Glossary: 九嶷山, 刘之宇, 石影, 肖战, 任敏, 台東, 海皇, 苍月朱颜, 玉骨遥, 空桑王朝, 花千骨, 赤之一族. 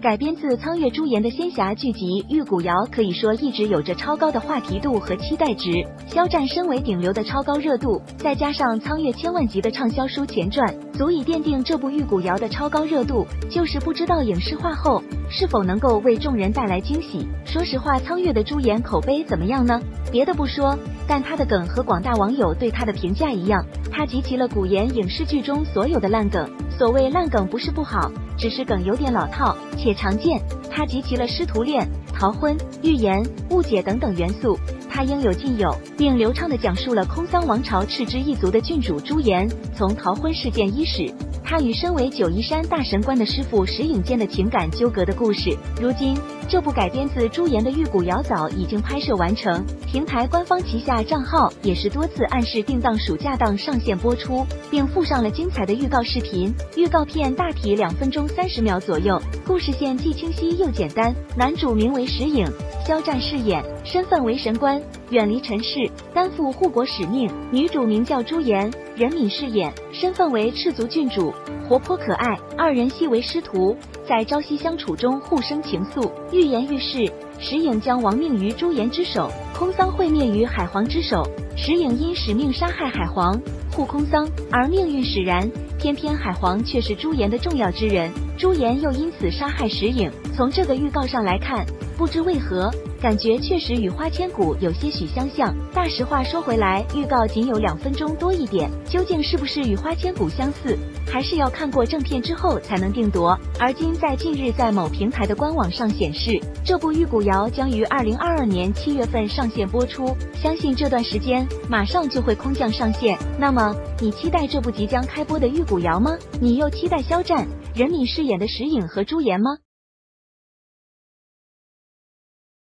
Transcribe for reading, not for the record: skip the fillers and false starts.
改编自苍月朱颜的仙侠剧集《玉骨遥》可以说一直有着超高的话题度和期待值。肖战身为顶流的超高热度，再加上苍月千万级的畅销书前传，足以奠定这部《玉骨遥》的超高热度。就是不知道影视化后是否能够为众人带来惊喜。说实话，苍月的朱颜口碑怎么样呢？别的不说，但他的梗和广大网友对他的评价一样，他集齐了古言影视剧中所有的烂梗。所谓烂梗不是不好，只是梗有点老套且常见。他集齐了师徒恋、逃婚、预言、误解等等元素，他应有尽有，并流畅地讲述了空桑王朝赤之一族的郡主朱颜从逃婚事件伊始，他与身为九嶷山大神官的师父石影间的情感纠葛的故事。如今，这部改编自朱颜的《玉骨遥》早已经拍摄完成，平台官方旗下账号也是多次暗示定档暑假档上线播出，并附上了精彩的预告视频。预告片大体2分钟30秒左右，故事线既清晰又简单。男主名为石影，肖战饰演，身份为神官，远离尘世，担负护国使命。女主名叫朱颜，任敏饰演，身份为赤族郡主，活泼可爱。二人昔为师徒，在朝夕相处中互生情愫，愈演愈是。石影将亡命于朱颜之手，空桑会灭于海皇之手。石影因使命杀害海皇，护空桑，而命运使然，偏偏海皇却是朱颜的重要之人，朱颜又因此杀害石影。从这个预告上来看，不知为何，感觉确实与花千骨有些许相像。大实话说回来，预告仅有2分钟多一点，究竟是不是与花千骨相似，还是要看过正片之后才能定夺。而今在近日在某平台的官网上显示，这部《玉骨遥》将于2022年7月份上线播出，相信这段时间马上就会空降上线。那么你期待这部即将开播的《玉骨遥》吗？你又期待肖战、任敏饰演的石影和朱颜吗？